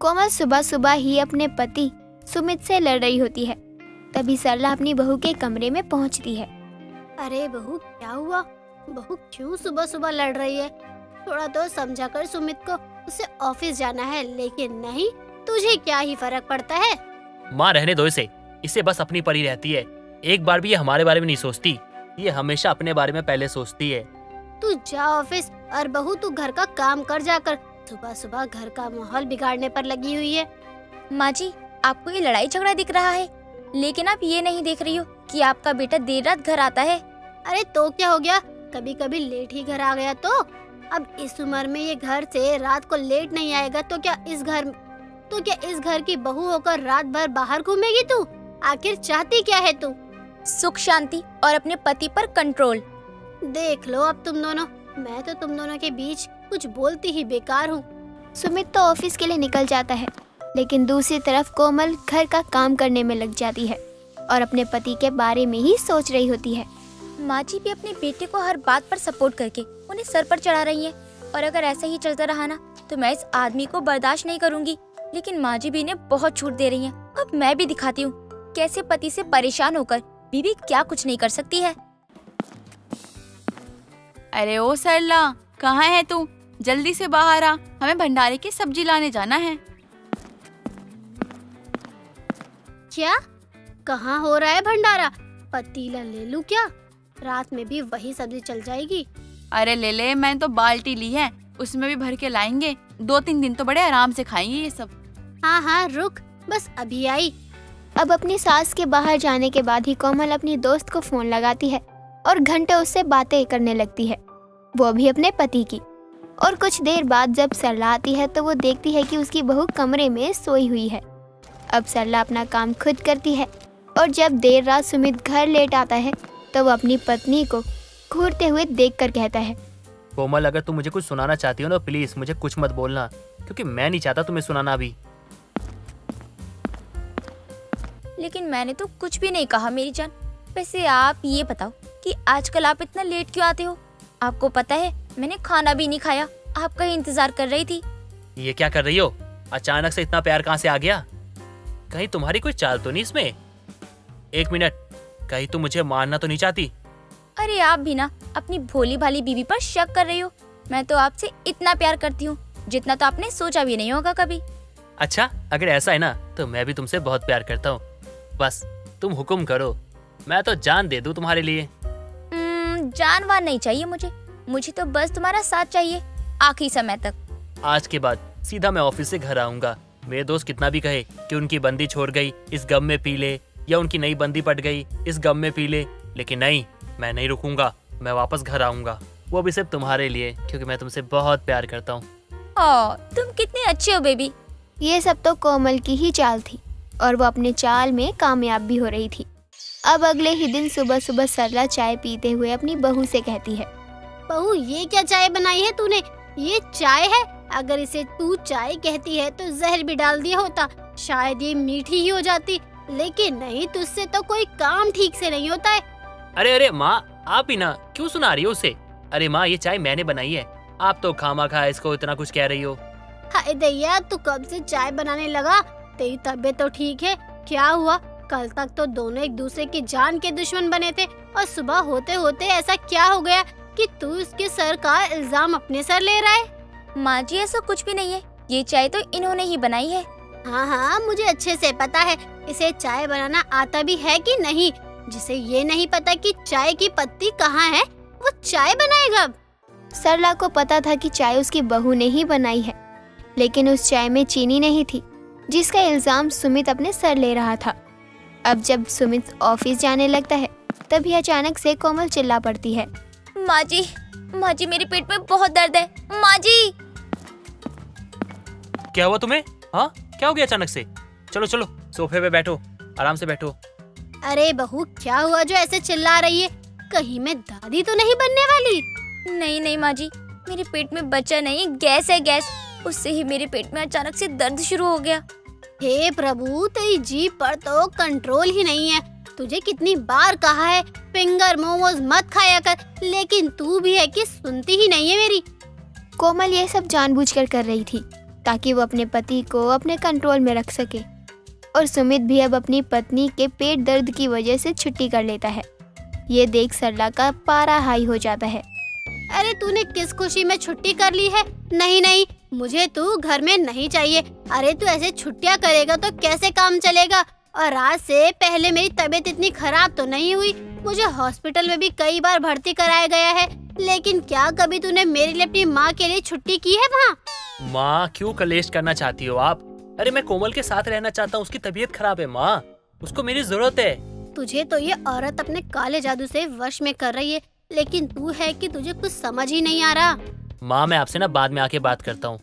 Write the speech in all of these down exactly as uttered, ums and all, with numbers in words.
कोमल सुबह सुबह ही अपने पति सुमित से लड़ रही होती है। तभी सरला अपनी बहू के कमरे में पहुंचती है। अरे बहू, क्या हुआ? बहू क्यों सुबह सुबह लड़ रही है? थोड़ा तो समझा कर सुमित को, उसे ऑफिस जाना है। लेकिन नहीं, तुझे क्या ही फर्क पड़ता है। माँ रहने दो इसे, इसे बस अपनी परी रहती है। एक बार भी ये हमारे बारे में नहीं सोचती, ये हमेशा अपने बारे में पहले सोचती है। तू जा ऑफिस, और बहू तू घर का काम कर जाकर। सुबह सुबह घर का माहौल बिगाड़ने पर लगी हुई है। माँ जी, आपको ये लड़ाई झगड़ा दिख रहा है, लेकिन आप ये नहीं देख रही हो कि आपका बेटा देर रात घर आता है। अरे तो क्या हो गया, कभी कभी लेट ही घर आ गया तो। अब इस उम्र में ये घर से रात को लेट नहीं आएगा तो क्या इस घर तो क्या इस घर की बहू होकर रात भर बाहर घूमेगी? तू आखिर चाहती क्या है तू? सुख शांति और अपने पति पर कंट्रोल। देख लो अब तुम दोनों, मैं तो तुम दोनों के बीच कुछ बोलती ही बेकार हूँ। सुमित तो ऑफिस के लिए निकल जाता है, लेकिन दूसरी तरफ कोमल घर का काम करने में लग जाती है और अपने पति के बारे में ही सोच रही होती है। माँ जी भी अपने बेटे को हर बात पर सपोर्ट करके उन्हें सर पर चढ़ा रही है, और अगर ऐसा ही चलता रहा ना तो मैं इस आदमी को बर्दाश्त नहीं करूँगी। लेकिन माँ जी भी इन्हें बहुत छूट दे रही है। अब मैं भी दिखाती हूँ कैसे पति से परेशान होकर बीवी क्या कुछ नहीं कर सकती है। अरे ओ सरला, कहाँ है तू? जल्दी से बाहर आ, हमें भंडारे की सब्जी लाने जाना है। क्या? कहाँ हो रहा है भंडारा? पतीला ले लूं क्या? रात में भी वही सब्जी चल जाएगी। अरे ले ले, मैंने तो बाल्टी ली है, उसमें भी भर के लाएंगे। दो तीन दिन तो बड़े आराम से खाएंगे ये सब। हाँ हाँ रुक, बस अभी आई। अब अपनी सास के बाहर जाने के बाद ही कोमल अपनी दोस्त को फोन लगाती है और घंटों उससे बातें करने लगती है, वो भी अपने पति की। और कुछ देर बाद जब सरला आती है तो वो देखती है कि उसकी बहू कमरे में सोई हुई है। अब सरला अपना काम खुद करती है, और जब देर रात सुमित घर लेट आता है तो वो अपनी पत्नी को घूरते हुए देखकर कहता है, कोमल अगर तुम मुझे कुछ सुनाना चाहती हो ना, प्लीज मुझे कुछ मत बोलना, क्योंकि मैं नहीं चाहता तुम्हें सुनाना अभी। लेकिन मैंने तो कुछ भी नहीं कहा मेरी जान। वैसे आप ये बताओ कि आजकल आप इतना लेट क्यों आते हो? आपको पता है मैंने खाना भी नहीं खाया, आपका ही इंतजार कर रही थी। ये क्या कर रही हो? अचानक से इतना प्यार कहाँ से आ गया? कहीं तुम्हारी कोई चाल तो नहीं इसमें? एक मिनट, कहीं तुम मुझे मारना तो नहीं चाहती? अरे आप भी ना अपनी भोली भाली बीवी पर शक कर रही हो। मैं तो आपसे इतना प्यार करती हूँ जितना तो आपने सोचा भी नहीं होगा कभी। अच्छा, अगर ऐसा है ना तो मैं भी तुमसे बहुत प्यार करता हूँ। बस तुम हुक्म करो, मैं तो जान दे दूँ तुम्हारे लिए। जान वान नहीं चाहिए मुझे, मुझे तो बस तुम्हारा साथ चाहिए आखिरी समय तक। आज के बाद सीधा मैं ऑफिस से घर आऊँगा। मेरे दोस्त कितना भी कहे कि उनकी बंदी छोड़ गई इस गम में पी ले, या उनकी नई बंदी पट गई इस गम में पी ले, लेकिन नहीं, मैं नहीं रुकूंगा। मैं वापस घर आऊँगा, वो भी सिर्फ तुम्हारे लिए, क्योंकि मैं तुमसे बहुत प्यार करता हूँ। ओह, तुम कितने अच्छे हो बेबी। ये सब तो कोमल की ही चाल थी, और वो अपने चाल में कामयाब भी हो रही थी। अब अगले ही दिन सुबह सुबह सरला चाय पीते हुए अपनी बहू से कहती है, बहू ये क्या चाय बनाई है तूने? ये चाय है? अगर इसे तू चाय कहती है तो जहर भी डाल दिया होता, शायद ये मीठी ही हो जाती। लेकिन नहीं, तुझसे तो कोई काम ठीक से नहीं होता है। अरे अरे माँ, आप ही ना क्यों सुना रही हो उसे? अरे माँ, ये चाय मैंने बनाई है, आप तो खामा खा इसको इतना कुछ कह रही हो। हाय दैया, तू कब से चाय बनाने लगा? तेरी तबीयत तो ठीक है? क्या हुआ? कल तक तो दोनों एक दूसरे की जान के दुश्मन बने थे, और सुबह होते होते ऐसा क्या हो गया कि तू उसके सर का इल्जाम अपने सर ले रहा है? माँ जी ऐसा कुछ भी नहीं है, ये चाय तो इन्होंने ही बनाई है। हाँ हाँ, मुझे अच्छे से पता है इसे चाय बनाना आता भी है कि नहीं। जिसे ये नहीं पता कि चाय की पत्ती कहाँ है, वो चाय बनाएगा। सरला को पता था कि चाय उसकी बहू ने ही बनाई है, लेकिन उस चाय में चीनी नहीं थी, जिसका इल्जाम सुमित अपने सर ले रहा था। अब जब सुमित ऑफिस जाने लगता है तभी अचानक से कोमल चिल्ला पड़ती है, माँ जी माँ जी मेरे पेट में बहुत दर्द है माँ जी। क्या हुआ तुम्हें? हाँ क्या हो गया अचानक से? चलो चलो सोफे पे बैठो, आराम से बैठो। अरे बहू क्या हुआ जो ऐसे चिल्ला रही है? कहीं मैं दादी तो नहीं बनने वाली? नहीं नहीं माँ जी, मेरे पेट में बच्चा नहीं, गैस है गैस, उससे ही मेरे पेट में अचानक से दर्द शुरू हो गया। हे प्रभु, तेरी जीभ पर तो कंट्रोल ही नहीं है। तुझे कितनी बार कहा है फिंगर मोमोज मत खाया कर, लेकिन तू भी है कि सुनती ही नहीं है मेरी। कोमल ये सब जानबूझकर कर रही थी ताकि वो अपने पति को अपने कंट्रोल में रख सके। और सुमित भी अब अपनी पत्नी के पेट दर्द की वजह से छुट्टी कर लेता है। ये देख सरला का पारा हाई हो जाता है। अरे तूने किस खुशी में छुट्टी कर ली है? नहीं नहीं, मुझे तू घर में नहीं चाहिए। अरे तू ऐसे छुट्टियां करेगा तो कैसे काम चलेगा? और आज से पहले मेरी तबीयत इतनी खराब तो नहीं हुई। मुझे हॉस्पिटल में भी कई बार भर्ती कराया गया है, लेकिन क्या कभी तूने मेरे लिए अपनी माँ के लिए छुट्टी की है? वहाँ माँ क्यों कलेश करना चाहती हो आप? अरे मैं कोमल के साथ रहना चाहता हूँ, उसकी तबीयत खराब है माँ, उसको मेरी जरूरत है। तुझे तो ये औरत अपने काले जादू से वश में कर रही है, लेकिन तू है कि तुझे कुछ समझ ही नहीं आ रहा। माँ मैं आपसे ना बाद में आके बात करता हूँ,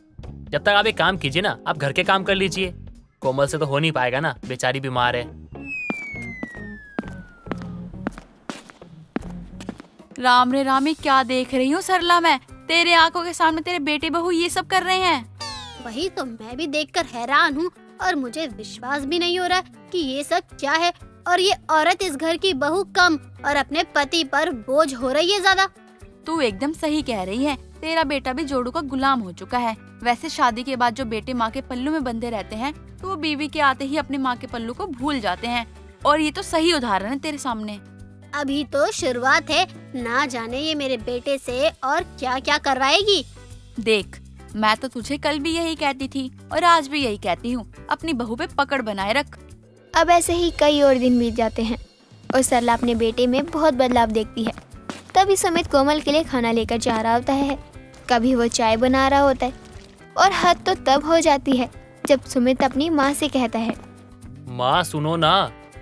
जब तक आप एक काम कीजिए ना, आप घर के काम कर लीजिए। कोमल से तो हो नहीं पाएगा ना, बेचारी बीमार है। राम रे राम, क्या देख रही हूँ सरला मैं, तेरे आंखों के सामने तेरे बेटे बहू ये सब कर रहे हैं। वही तो मैं भी देखकर हैरान हूँ, और मुझे विश्वास भी नहीं हो रहा कि ये सब क्या है। और ये औरत इस घर की बहू कम और अपने पति पर बोझ हो रही है ज्यादा। तू एकदम सही कह रही है, तेरा बेटा भी जोड़ू का गुलाम हो चुका है। वैसे शादी के बाद जो बेटे माँ के पल्लू में बंधे रहते हैं, तो वो बीवी के आते ही अपने माँ के पल्लू को भूल जाते हैं, और ये तो सही उदाहरण है तेरे सामने। अभी तो शुरुआत है, ना जाने ये मेरे बेटे से और क्या क्या करवाएगी। देख, मैं तो तुझे कल भी यही कहती थी और आज भी यही कहती हूँ, अपनी बहू पे पकड़ बनाए रख। अब ऐसे ही कई और दिन बीत जाते हैं और सरला अपने बेटे में बहुत बदलाव देखती है। तभी सुमित कोमल के लिए खाना लेकर जा रहा होता है, कभी वो चाय बना रहा होता है, और हद तो तब हो जाती है जब सुमित अपनी माँ से कहता है, माँ सुनो ना,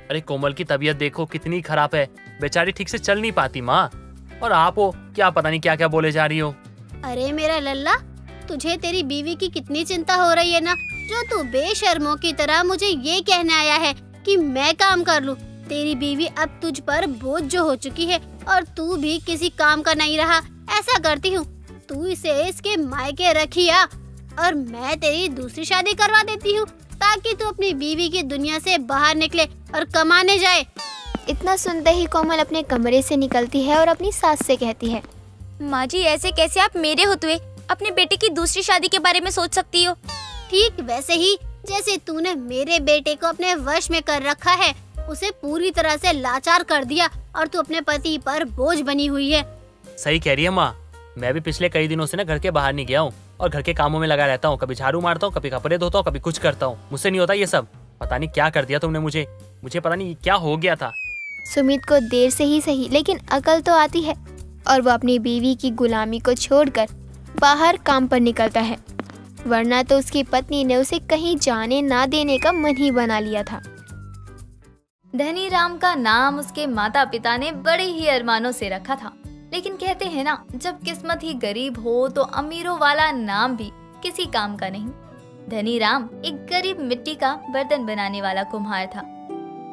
अरे कोमल की तबीयत देखो कितनी खराब है, बेचारी ठीक से चल नहीं पाती माँ, और आप हो क्या पता नहीं क्या क्या बोले जा रही हो। अरे मेरा लल्ला, तुझे तेरी बीवी की कितनी चिंता हो रही है ना, जो तू बेशर्मों की तरह मुझे ये कहने आया है कि मैं काम कर लूँ। तेरी बीवी अब तुझ पर बोझ जो हो चुकी है, और तू भी किसी काम का नहीं रहा। ऐसा करती हूँ, तू इसे इसके मायके रखिया और मैं तेरी दूसरी शादी करवा देती हूँ, ताकि तू अपनी बीवी की दुनिया से बाहर निकले और कमाने जाए। इतना सुनते ही कोमल अपने कमरे से निकलती है और अपनी सास से कहती है, माँ जी ऐसे कैसे आप मेरे होते हुए अपने बेटे की दूसरी शादी के बारे में सोच सकती हो? ठीक वैसे ही जैसे तूने मेरे बेटे को अपने वश में कर रखा है, उसे पूरी तरह से लाचार कर दिया, और तू अपने पति पर बोझ बनी हुई है। सही कह रही है माँ, मैं भी पिछले कई दिनों से ना घर के बाहर नहीं गया हूँ और घर के कामों में लगा रहता हूँ। कभी झाड़ू मारता हूँ, कभी कपड़े धोता हूँ, कभी कुछ करता हूँ, मुझसे नहीं होता ये सब। पता नहीं क्या कर दिया तुमने मुझे, मुझे पता नहीं क्या हो गया था। सुमित को देर से ही सही लेकिन अकल तो आती है, और वो अपनी बीवी की गुलामी को छोड़कर बाहर काम पर निकलता है, वरना तो उसकी पत्नी ने उसे कहीं जाने ना देने का मन ही बना लिया था। धनी राम का नाम उसके माता पिता ने बड़े ही अरमानों से रखा था, लेकिन कहते हैं ना, जब किस्मत ही गरीब हो तो अमीरों वाला नाम भी किसी काम का नहीं। धनी राम एक गरीब मिट्टी का बर्तन बनाने वाला कुम्हार था।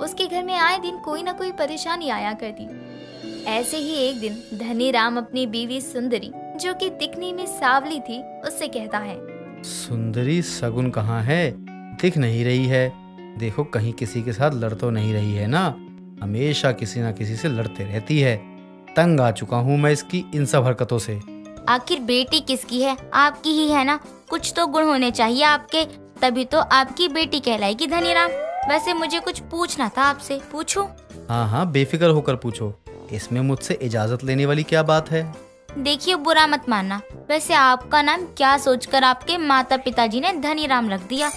उसके घर में आए दिन कोई ना कोई परेशानी आया करती। ऐसे ही एक दिन धनी राम अपनी बीवी सुंदरी, जो कि दिखने में सांवली थी, उससे कहता है, सुंदरी सगुन कहाँ है, दिख नहीं रही है, देखो कहीं किसी के साथ लड़ तो नहीं रही है ना, हमेशा किसी ना किसी से लड़ते रहती है, तंग आ चुका हूँ मैं इसकी इन सब हरकतों से। आखिर बेटी किसकी है, आपकी ही है ना, कुछ तो गुण होने चाहिए आपके, तभी तो आपकी बेटी कहलाएगी धनी राम। वैसे मुझे कुछ पूछना था आपसे, पूछूं? हाँ हाँ बेफिक्र होकर पूछो, इसमें मुझसे इजाजत लेने वाली क्या बात है। देखिए बुरा मत मानना, वैसे आपका नाम क्या सोचकर आपके माता पिताजी ने धनी राम रख दिया?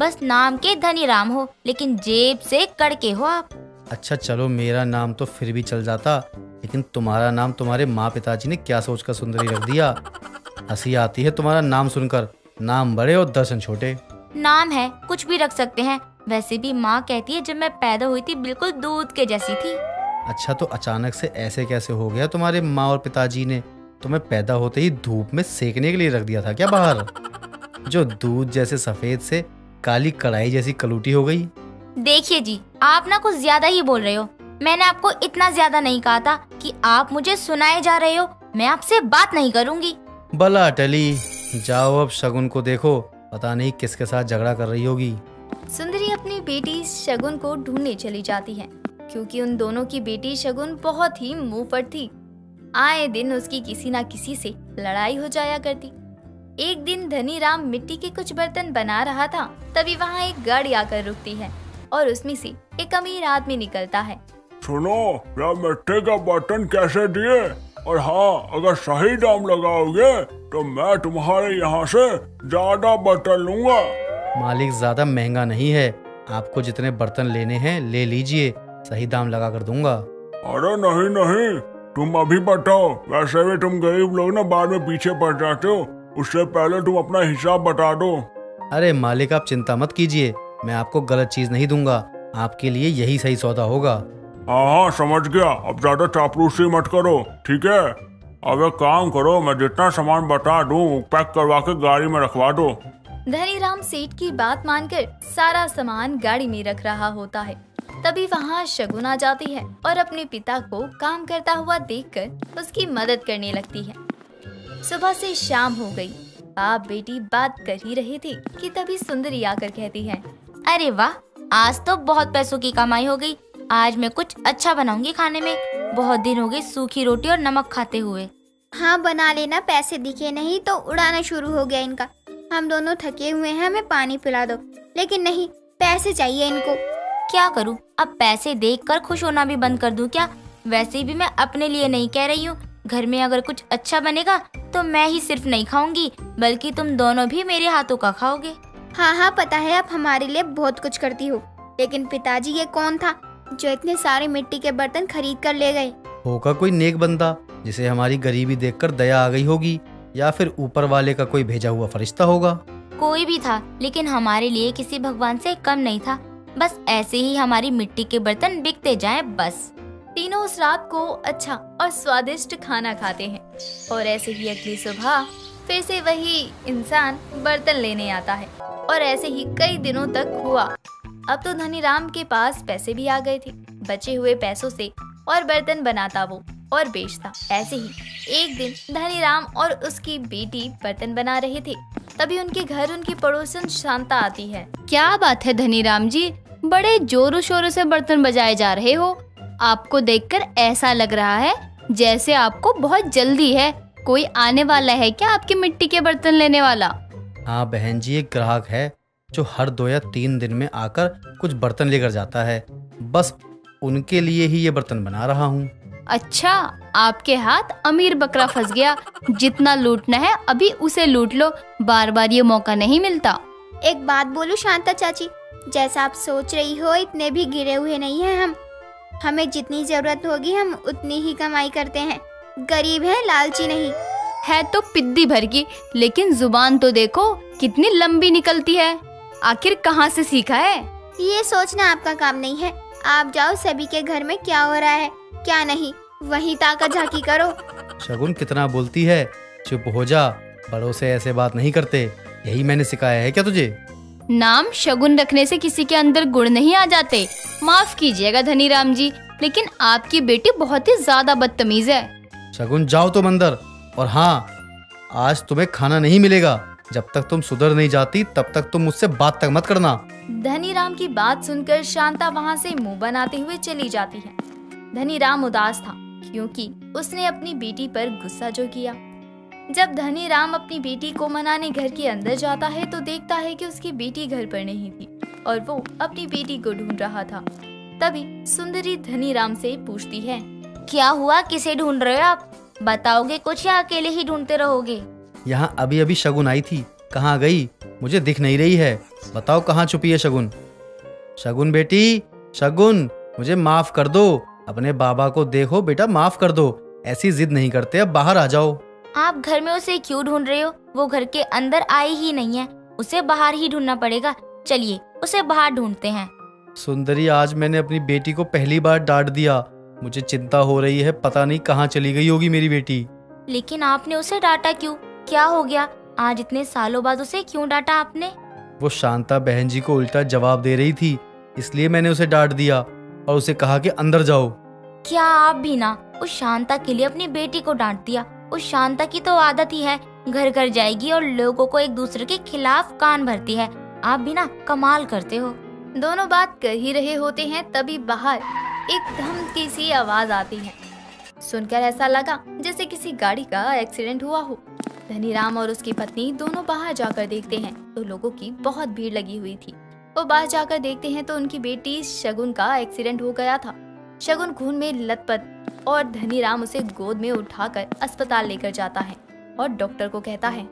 बस नाम के धनी राम हो, लेकिन जेब से कड़के हो आप। अच्छा चलो, मेरा नाम तो फिर भी चल जाता, लेकिन तुम्हारा नाम तुम्हारे माँ पिताजी ने क्या सोचकर सुंदरी रख दिया। हंसी आती है तुम्हारा नाम सुनकर, नाम बड़े और दर्शन छोटे। नाम है, कुछ भी रख सकते हैं, वैसे भी माँ कहती है जब मैं पैदा हुई थी बिल्कुल दूध के जैसी थी। अच्छा तो अचानक से ऐसे कैसे हो गया, तुम्हारे माँ और पिताजी ने तुम्हें पैदा होते ही धूप में सेकने के लिए रख दिया था क्या बाहर, जो दूध जैसे सफेद से काली कढ़ाई जैसी कलूटी हो गई। देखिए जी, आप ना कुछ ज्यादा ही बोल रहे हो, मैंने आपको इतना ज्यादा नहीं कहा था कि आप मुझे सुनाए जा रहे हो। मैं आपसे बात नहीं करूँगी। भला टली, जाओ अब शगुन को देखो, पता नहीं किसके साथ झगड़ा कर रही होगी। सुंदरी अपनी बेटी शगुन को ढूंढने चली जाती है, क्योंकि उन दोनों की बेटी शगुन बहुत ही मुंह पर थी। आए दिन उसकी किसी ना किसी से लड़ाई हो जाया करती। एक दिन धनी राम मिट्टी के कुछ बर्तन बना रहा था, तभी वहाँ एक गाड़ी आकर रुकती है और उसमें से एक अमीर आदमी निकलता है। सुनो, यह मिट्टी का बर्तन कैसे दिए, और हाँ, अगर सही दाम लगाओगे तो मैं तुम्हारे यहाँ से ज्यादा बर्तन लूँगा। मालिक, ज्यादा महंगा नहीं है, आपको जितने बर्तन लेने हैं ले लीजिए, सही दाम लगा कर दूंगा। अरे नहीं नहीं, तुम अभी बताओ, वैसे भी तुम गरीब लोग ना बाद में पीछे पड़ जाते हो, उससे पहले तुम अपना हिसाब बता दो। अरे मालिक, आप चिंता मत कीजिए, मैं आपको गलत चीज नहीं दूंगा, आपके लिए यही सही सौदा होगा। हाँ हाँ समझ गया, अब ज्यादा चापलूसी मत करो, ठीक है? अब एक काम करो, मैं जितना सामान बता दूं पैक करवा के गाड़ी में रखवा दो। धनी राम सेठ की बात मानकर सारा सामान गाड़ी में रख रहा होता है, तभी वहाँ शगुन आ जाती है और अपने पिता को काम करता हुआ देखकर उसकी मदद करने लगती है। सुबह से शाम हो गई, बाप बेटी बात कर ही रहे थे कि तभी सुंदरी आकर कहती है, अरे वाह, आज तो बहुत पैसों की कमाई हो गई, आज मैं कुछ अच्छा बनाऊंगी खाने में, बहुत दिन हो गए सूखी रोटी और नमक खाते हुए। हाँ बना लेना, पैसे दिखे नहीं तो उड़ाना शुरू हो गया इनका, हम दोनों थके हुए हैं, हमें पानी पिला दो। लेकिन नहीं, पैसे चाहिए इनको। क्या करूँ अब, पैसे देखकर खुश होना भी बंद कर दूँ क्या? वैसे भी मैं अपने लिए नहीं कह रही हूँ, घर में अगर कुछ अच्छा बनेगा तो मैं ही सिर्फ नहीं खाऊंगी, बल्कि तुम दोनों भी मेरे हाथों का खाओगे। हाँ हाँ पता है, आप हमारे लिए बहुत कुछ करती हो, लेकिन पिताजी ये कौन था जो इतने सारे मिट्टी के बर्तन खरीद कर ले गए? होगा कोई नेक बंदा जिसे हमारी गरीबी देखकर दया आ गई होगी, या फिर ऊपर वाले का कोई भेजा हुआ फरिश्ता होगा। कोई भी था, लेकिन हमारे लिए किसी भगवान से कम नहीं था। बस ऐसे ही हमारी मिट्टी के बर्तन बिकते जाएं बस। तीनों उस रात को अच्छा और स्वादिष्ट खाना खाते हैं और ऐसे ही अगली सुबह फिर से वही इंसान बर्तन लेने आता है और ऐसे ही कई दिनों तक हुआ। अब तो धनी राम के पास पैसे भी आ गए थे, बचे हुए पैसों से और बर्तन बनाता वो और बेचता। ऐसे ही एक दिन धनी राम और उसकी बेटी बर्तन बना रहे थे, तभी उनके घर उनकी पड़ोसन शांता आती है। क्या बात है धनी राम जी, बड़े जोरों शोरों से बर्तन बजाए जा रहे हो, आपको देखकर ऐसा लग रहा है जैसे आपको बहुत जल्दी है, कोई आने वाला है क्या आपकी मिट्टी के बर्तन लेने वाला? हाँ बहन जी, एक ग्राहक है जो हर दो या तीन दिन में आकर कुछ बर्तन लेकर जाता है, बस उनके लिए ही ये बर्तन बना रहा हूँ। अच्छा, आपके हाथ अमीर बकरा फंस गया, जितना लूटना है अभी उसे लूट लो, बार बार ये मौका नहीं मिलता। एक बात बोलूं शांता चाची, जैसा आप सोच रही हो इतने भी गिरे हुए नहीं हैं हम, हमें जितनी जरूरत होगी हम उतनी ही कमाई करते हैं, गरीब हैं, लालची नहीं। है तो पिद्दी भर की, लेकिन जुबान तो देखो कितनी लंबी निकलती है, आखिर कहाँ से सीखा है? ये सोचना आपका काम नहीं है, आप जाओ सभी के घर में क्या हो रहा है क्या नहीं, वही ताका झाकी करो। शगुन कितना बोलती है, चुप हो जा, बड़ों से ऐसे बात नहीं करते, यही मैंने सिखाया है क्या तुझे? नाम शगुन रखने से किसी के अंदर गुण नहीं आ जाते। माफ कीजिएगा धनी राम जी, लेकिन आपकी बेटी बहुत ही ज्यादा बदतमीज है। शगुन जाओ तुम अंदर, और हाँ, आज तुम्हें खाना नहीं मिलेगा, जब तक तुम सुधर नहीं जाती तब तक तुम मुझसे बात तक मत करना। धनी राम की बात सुनकर शांता वहाँ से मुंह बनाते हुए चली जाती है। धनी राम उदास था, क्योंकि उसने अपनी बेटी पर गुस्सा जो किया। जब धनी राम अपनी बेटी को मनाने घर के अंदर जाता है तो देखता है कि उसकी बेटी घर पर नहीं थी और वो अपनी बेटी को ढूंढ रहा था। तभी सुंदरी धनी राम से पूछती है, क्या हुआ, किसे ढूंढ रहे हो आप? बताओगे कुछ या अकेले ही ढूंढते रहोगे? यहाँ अभी अभी शगुन आई थी, कहाँ गई? मुझे दिख नहीं रही है, बताओ कहाँ छुपी है शगुन? शगुन बेटी, शगुन, मुझे माफ कर दो, अपने बाबा को देखो बेटा, माफ कर दो, ऐसी जिद नहीं करते, अब बाहर आ जाओ। आप घर में उसे क्यों ढूंढ रहे हो? वो घर के अंदर आई ही नहीं है, उसे बाहर ही ढूंढना पड़ेगा, चलिए उसे बाहर ढूंढते हैं। सुंदरी, आज मैंने अपनी बेटी को पहली बार डांट दिया, मुझे चिंता हो रही है, पता नहीं कहाँ चली गई होगी मेरी बेटी। लेकिन आपने उसे डांटा क्यों, क्या हो गया, आज इतने सालों बाद उसे क्यों डांटा आपने? वो शांता बहन जी को उल्टा जवाब दे रही थी, इसलिए मैंने उसे डांट दिया और उसे कहा कि अंदर जाओ। क्या आप भी ना उस शांता के लिए अपनी बेटी को डांट दिया? उस शांता की तो आदत ही है, घर घर जाएगी और लोगों को एक दूसरे के खिलाफ कान भरती है, आप भी ना कमाल करते हो। दोनों बात कर ही रहे होते हैं, तभी बाहर एक धमकी सी आवाज आती है, सुनकर ऐसा लगा जैसे किसी गाड़ी का एक्सीडेंट हुआ हो। धनीराम और उसकी पत्नी दोनों बाहर जाकर देखते हैं तो लोगों की बहुत भीड़ लगी हुई थी। वो बाहर जाकर देखते हैं तो उनकी बेटी शगुन का एक्सीडेंट हो गया था। शगुन खून में लथपथ और धनीराम उसे गोद में उठाकर अस्पताल लेकर जाता है और डॉक्टर को कहता है,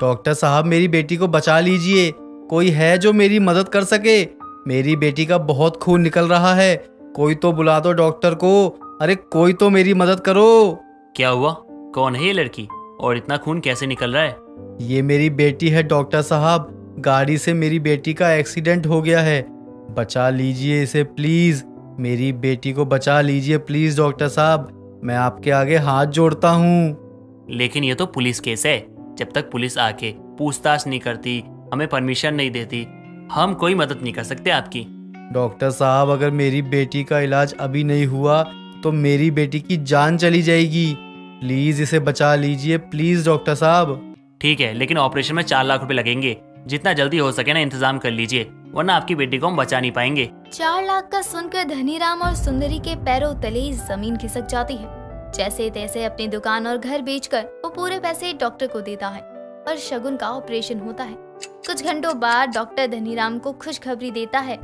डॉक्टर साहब मेरी बेटी को बचा लीजिए, कोई है जो मेरी मदद कर सके, मेरी बेटी का बहुत खून निकल रहा है, कोई तो बुला दो डॉक्टर को, अरे कोई तो मेरी मदद करो। क्या हुआ, कौन है ये लड़की और इतना खून कैसे निकल रहा है? ये मेरी बेटी है डॉक्टर साहब, गाड़ी से मेरी बेटी का एक्सीडेंट हो गया है, बचा लीजिए इसे प्लीज, मेरी बेटी को बचा लीजिए प्लीज डॉक्टर साहब, मैं आपके आगे हाथ जोड़ता हूँ। लेकिन ये तो पुलिस केस है, जब तक पुलिस आके पूछताछ नहीं करती, हमें परमिशन नहीं देती, हम कोई मदद नहीं कर सकते आपकी। डॉक्टर साहब अगर मेरी बेटी का इलाज अभी नहीं हुआ तो मेरी बेटी की जान चली जाएगी, प्लीज इसे बचा लीजिए प्लीज डॉक्टर साहब। ठीक है, लेकिन ऑपरेशन में चार लाख रुपए लगेंगे, जितना जल्दी हो सके ना इंतजाम कर लीजिए, वरना आपकी बेटी को हम बचा नहीं पाएंगे। चार लाख का सुनकर धनीराम और सुंदरी के पैरों तले जमीन खिसक जाती है। जैसे तैसे अपनी दुकान और घर बेचकर वो पूरे पैसे डॉक्टर को देता है और शगुन का ऑपरेशन होता है। कुछ घंटों बाद डॉक्टर धनीराम को खुशखबरी देता है,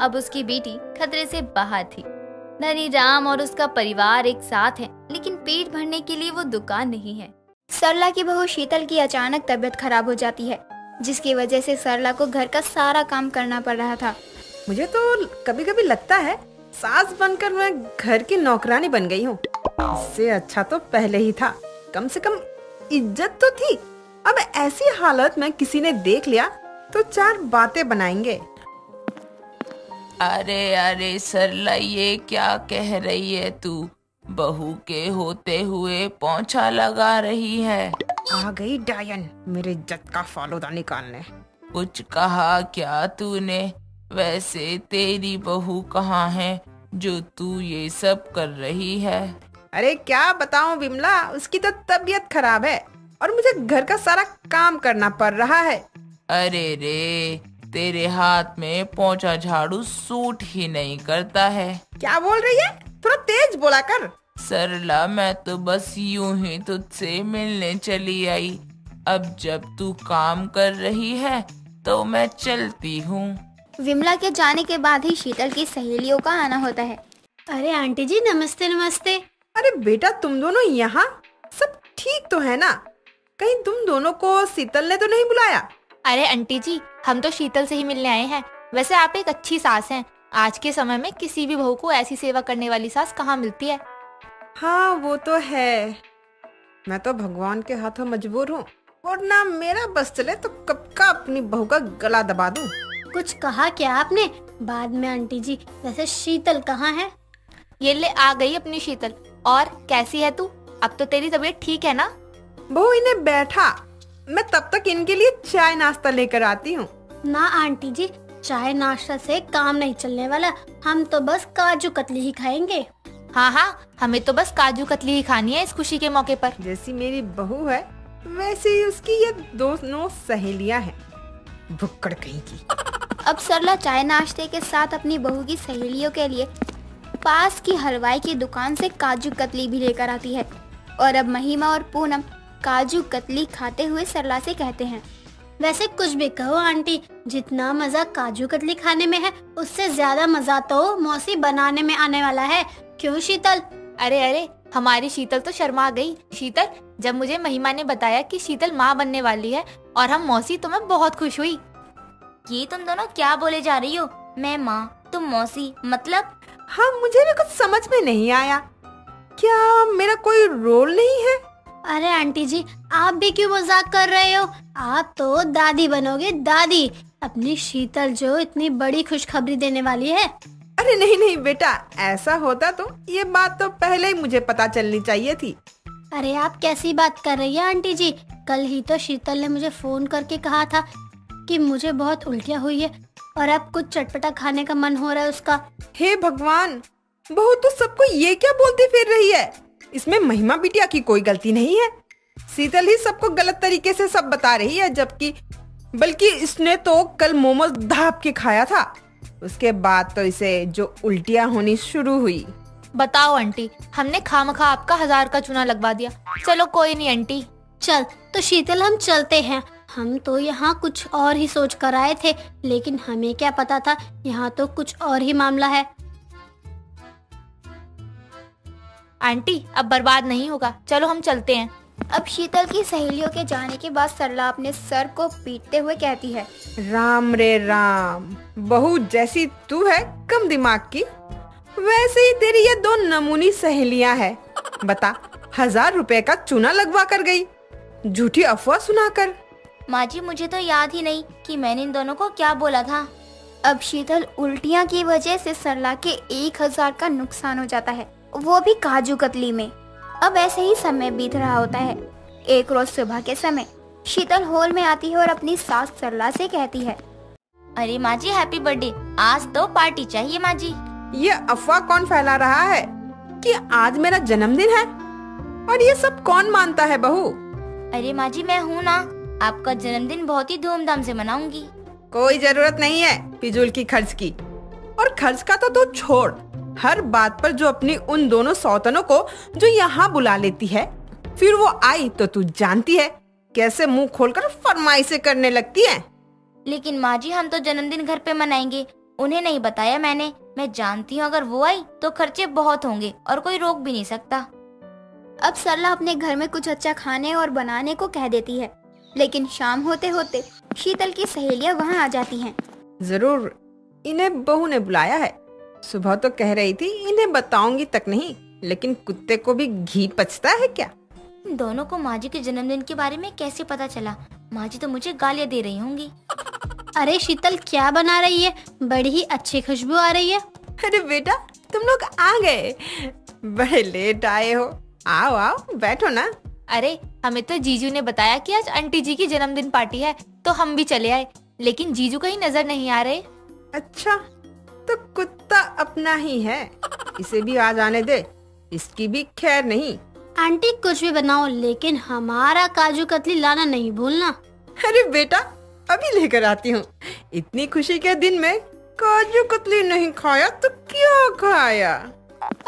अब उसकी बेटी खतरे से बाहर थी। धनीराम और उसका परिवार एक साथ है, लेकिन पेट भरने के लिए वो दुकान नहीं है। सरला की बहू शीतल की अचानक तबीयत खराब हो जाती है, जिसकी वजह से सरला को घर का सारा काम करना पड़ रहा था। मुझे तो कभी कभी लगता है सास बनकर मैं घर की नौकरानी बन गई हूँ, इससे अच्छा तो पहले ही था, कम से कम इज्जत तो थी। अब ऐसी हालत में किसी ने देख लिया तो चार बातें बनाएंगे। अरे अरे सरला, ये क्या कह रही है तू, बहू के होते हुए पोंछा लगा रही है। आ गई डायन मेरे इज्जत का फालूदा निकालने। कुछ कहा क्या तूने? वैसे तेरी बहू कहाँ है जो तू ये सब कर रही है? अरे क्या बताऊं विमला, उसकी तो तबीयत खराब है और मुझे घर का सारा काम करना पड़ रहा है। अरे रे, तेरे हाथ में पोंछा झाड़ू सूट ही नहीं करता है। क्या बोल रही है, थोड़ा तेज बोला कर। सरला मैं तो बस यूं ही तुझसे मिलने चली आई, अब जब तू काम कर रही है तो मैं चलती हूँ। विमला के जाने के बाद ही शीतल की सहेलियों का आना होता है। अरे आंटी जी नमस्ते नमस्ते। अरे बेटा तुम दोनों यहाँ, सब ठीक तो है ना, कहीं तुम दोनों को शीतल ने तो नहीं बुलाया? अरे आंटी जी हम तो शीतल से ही मिलने आए हैं, वैसे आप एक अच्छी सास हैं, आज के समय में किसी भी बहू को ऐसी सेवा करने वाली सास कहाँ मिलती है। हाँ वो तो है, मैं तो भगवान के हाथों मजबूर हूँ, वरना मेरा बस चले तो कब का अपनी बहू का गला दबा दूँ। कुछ कहा क्या आपने बाद में आंटी जी? वैसे शीतल कहाँ है? ये ले आ गई अपनी शीतल, और कैसी है तू, अब तो तेरी तबीयत ठीक है ना? बहू इन्हें बैठा, मैं तब तक इनके लिए चाय नाश्ता लेकर आती हूँ। ना आंटी जी, चाय नाश्ता से काम नहीं चलने वाला, हम तो बस काजू कतली ही खाएंगे। हाँ हाँ, हमें तो बस काजू कतली ही खानी है इस खुशी के मौके पर। जैसी मेरी बहू है वैसे ही उसकी ये दोनों सहेलियां हैं, भुक्कड़ कहीं की। अब सरला चाय नाश्ते के साथ अपनी बहू की सहेलियों के लिए पास की हलवाई की दुकान से काजू कतली भी लेकर आती है, और अब महिमा और पूनम काजू कतली खाते हुए सरला से कहते हैं, वैसे कुछ भी कहो आंटी, जितना मजा काजू कतली खाने में है उससे ज्यादा मजा तो मौसी बनाने में आने वाला है, क्यों शीतल? अरे अरे हमारी शीतल तो शर्मा गई। शीतल, जब मुझे महिमा ने बताया कि शीतल माँ बनने वाली है और हम मौसी, तो मैं बहुत खुश हुई। ये तुम दोनों क्या बोले जा रही हो, मैं माँ तुम मौसी, मतलब? हाँ मुझे भी कुछ समझ में नहीं आया, क्या मेरा कोई रोल नहीं है? अरे आंटी जी आप भी क्यों मजाक कर रहे हो, आप तो दादी बनोगे दादी, अपनी शीतल जो इतनी बड़ी खुशखबरी देने वाली है। अरे नहीं नहीं बेटा, ऐसा होता तो ये बात तो पहले ही मुझे पता चलनी चाहिए थी। अरे आप कैसी बात कर रही है आंटी जी, कल ही तो शीतल ने मुझे फोन करके कहा था कि मुझे बहुत उल्टियाँ हुई है और अब कुछ चटपटा खाने का मन हो रहा है उसका। हे भगवान, बहू तो सबको ये क्या बोलती फिर रही है, इसमें महिमा बिटिया की कोई गलती नहीं है, शीतल ही सबको गलत तरीके से सब बता रही है, जबकि बल्कि इसने तो कल मोमोज धाप के खाया था, उसके बाद तो इसे जो उल्टियाँ होनी शुरू हुई। बताओ आंटी, हमने खामखा आपका हजार का चूना लगवा दिया। चलो कोई नहीं आंटी, चल तो शीतल हम चलते हैं, हम तो यहाँ कुछ और ही सोच कर आए थे, लेकिन हमें क्या पता था यहाँ तो कुछ और ही मामला है। आंटी अब बर्बाद नहीं होगा, चलो हम चलते हैं। अब शीतल की सहेलियों के जाने के बाद सरला अपने सर को पीटते हुए कहती है, राम रे राम, बहू जैसी तू है कम दिमाग की, वैसे ही तेरी ये दो नमूनी सहेलियां हैं। बता, हजार रुपए का चूना लगवा कर गई, झूठी अफवाह सुनाकर। माँ जी मुझे तो याद ही नहीं कि मैंने इन दोनों को क्या बोला था। अब शीतल उल्टियाँ की वजह से सरला के एक हजार का नुकसान हो जाता है, वो भी काजू कतली में। अब ऐसे ही समय बीत रहा होता है। एक रोज सुबह के समय शीतल हॉल में आती है और अपनी सास सरला से कहती है, अरे माँ जी हैप्पी बर्थडे, आज तो पार्टी चाहिए माँ जी। ये अफवाह कौन फैला रहा है कि आज मेरा जन्मदिन है, और ये सब कौन मानता है बहू? अरे माँ जी मैं हूँ ना, आपका जन्मदिन बहुत ही धूमधाम से मनाऊंगी। कोई जरूरत नहीं है फिजूल की खर्च की, और खर्च का तो तू छोड़, हर बात पर जो अपनी उन दोनों सौतनों को जो यहाँ बुला लेती है, फिर वो आई तो तू जानती है कैसे मुंह खोलकर फरमाइशें करने लगती है। लेकिन माँ जी हम तो जन्मदिन घर पे मनाएंगे, उन्हें नहीं बताया मैंने, मैं जानती हूँ अगर वो आई तो खर्चे बहुत होंगे और कोई रोक भी नहीं सकता। अब सरला अपने घर में कुछ अच्छा खाने और बनाने को कह देती है, लेकिन शाम होते होते शीतल की सहेलियाँ वहाँ आ जाती हैं। जरूर इन्हें बहू ने बुलाया है, सुबह तो कह रही थी इन्हें बताऊंगी तक नहीं, लेकिन कुत्ते को भी घी पचता है क्या। दोनों को माँ जी के जन्मदिन के बारे में कैसे पता चला, माँ जी तो मुझे गालियाँ दे रही होंगी। अरे शीतल क्या बना रही है, बड़ी ही अच्छी खुशबू आ रही है। अरे बेटा तुम लोग आ गए, बड़े लेट आए हो, आओ आओ बैठो ना। अरे हमें तो जीजू ने बताया कि आज आंटी जी की जन्मदिन पार्टी है, तो हम भी चले आए, लेकिन जीजू कहीं नजर नहीं आ रहे। अच्छा तो कुत्ता अपना ही है, इसे भी आ जाने दे, इसकी भी खैर नहीं। आंटी कुछ भी बनाओ, लेकिन हमारा काजू कतली लाना नहीं भूलना। अरे बेटा अभी लेकर आती हूँ, इतनी खुशी के दिन में काजू कतली नहीं खाया तो क्या खाया।